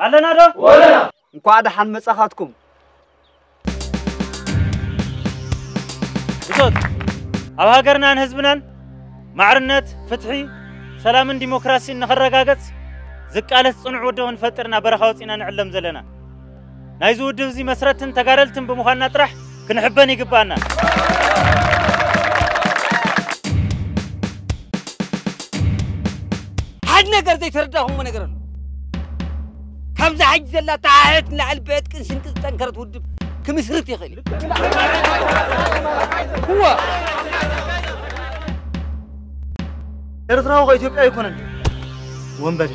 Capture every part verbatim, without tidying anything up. علينا را ولا نقعد حن مسخاتكم بصوت أبو هاجرنا نهزبنا معرنت فتحي سلام ديمقراطي نخرجاجت زك على الصنع ودهن فترنا برخاوتنا نعلم زلنا نايزو دوزي مسرتن تجارلتن بمخنا طرح كنحبني قبانا حدنا قرد يتردهم من قرن كمزة عجزة لا تعاهدنا على البيت كنسن كنسن كرت ود كمسرت يا خيل هو إرثراو غيتوب أيكونن وين بدي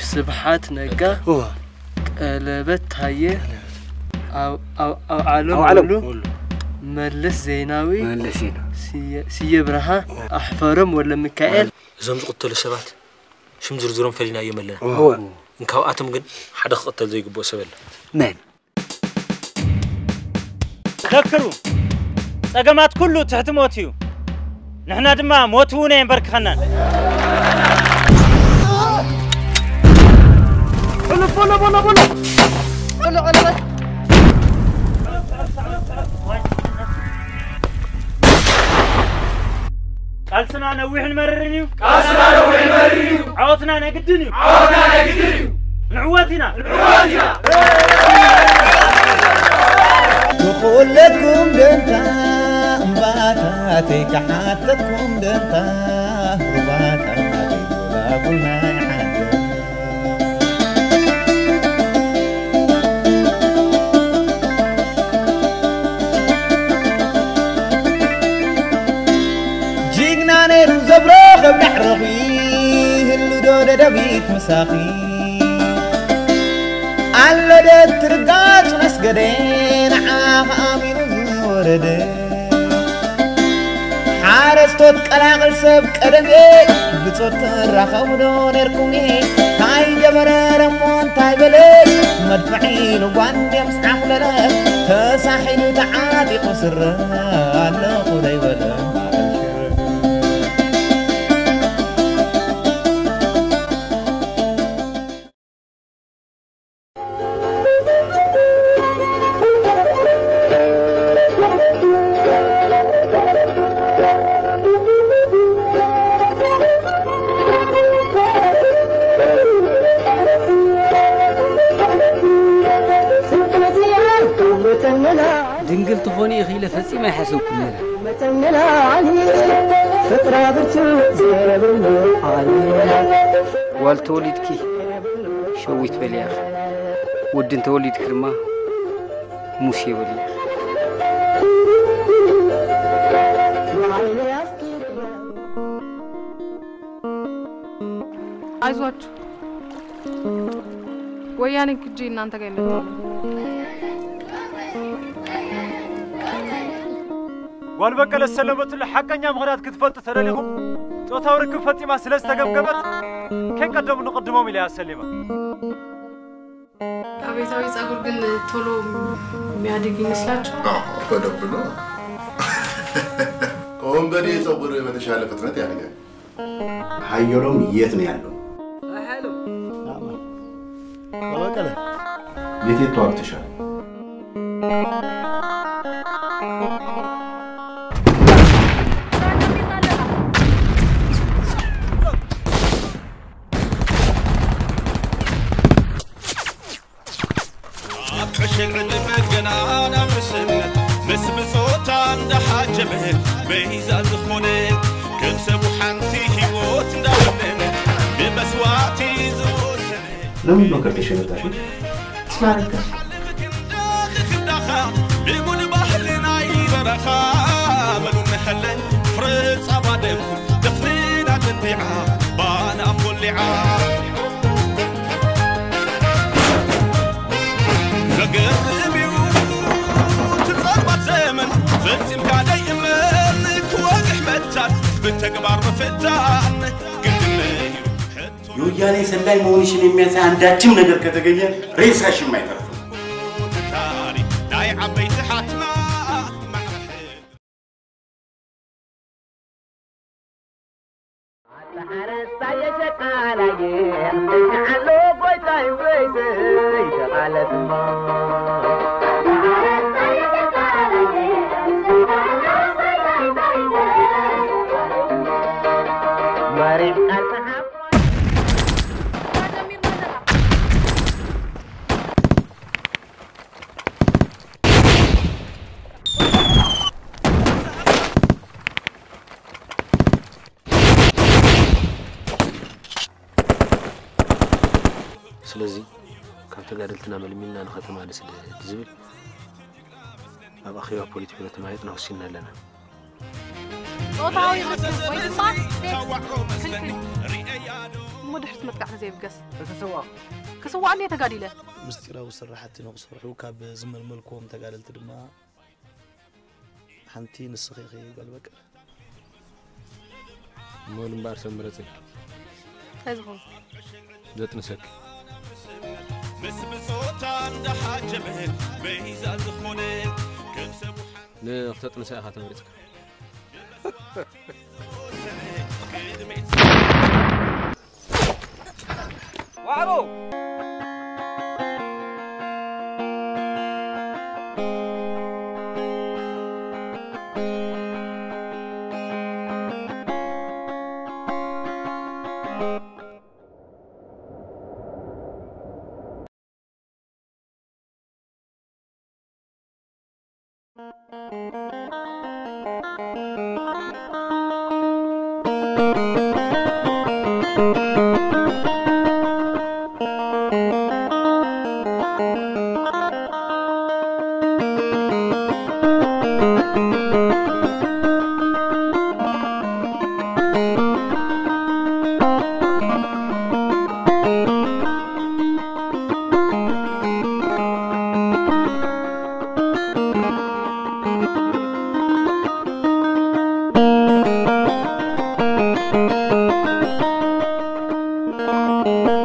سبحات نجا هو قلبت هي أو أو أو علم ملس زيناوي ملسينا سي سي برها أحفرم ولا مكائل زمز قتل الشبات شم زرزرهم فلينا يوم الله هو نكواتهم قن حدا قتل زي قبوا سبل مين تذكروا سجمات كله تحت موتيو نحنا دما موتونا ينبرك خنان بلا بلا بلا بلا بلا بلا قلسنا نويح نمررنيو قلسنا نويح نمررنيو عوتنا نقدنيو عوتنا نقدنيو نعواتنا نعواتنا نقول لكم دنتا باتاتك حتى تكون دنتا رباتاتك ولا قلنا حتى جينا نيرو زبراخ بنحرقيه اللي دودة دبيت مساقي على دت رجعت نسجدين عامين وردين عارستوت كلاغل سب كرمي بصوت الرخاودون اركمي تاي جبرر مون تاي بلي مدفعين واندي مسحق لنا تساحل تعادي قصر على قدي ولا شويت بالي اخي ود انت وليد كرما موسي بالي عايزواتو وياني كجي انت جاي لك وان بكل السلامات اللي حقنيا مغرات كتفلت تراليهم صوتها وركب فاطمه سلاس تغبغبت كان قدام نقدمهم الى سليمه أبي توي تقول قل تولو ميادقي مسلاج؟ آه أبدا بلو. قوم بدي تقول ما تشاهل فترة يعني كده. هاي يوم يجتني علو. حلو. نعم. والله كله. يتي طوال تشاهل. أنا مسمى مسمى صوتان دحاجمه بيزازخوني كنسى محنتي هيوت نداوي لو يبنوك بيشي بتاشي اسمع لك يا ليس الله مونيش من ميسا عندها تم نقدر كتجيا رئيس هاشم ما يعرف. سلازي كانت قاعدة تنامل منا نخاف ما نسل تزبل أبغى خيار بوليتيكي لتمايت نوصلنا لنا. وطاوي مسكين وين ما مود حس متقعد زي بقص. كسوى كسوى عليه تقالي له. مستقرا وسر حتى نقص فرحوك بزمل ملكهم تقال تدمى حنتين الصغيرة قلبك. مو المبارس مرتين. تزغل. جت نسك. لا اخترت نساء خاتم ريتك وعرو Thank you.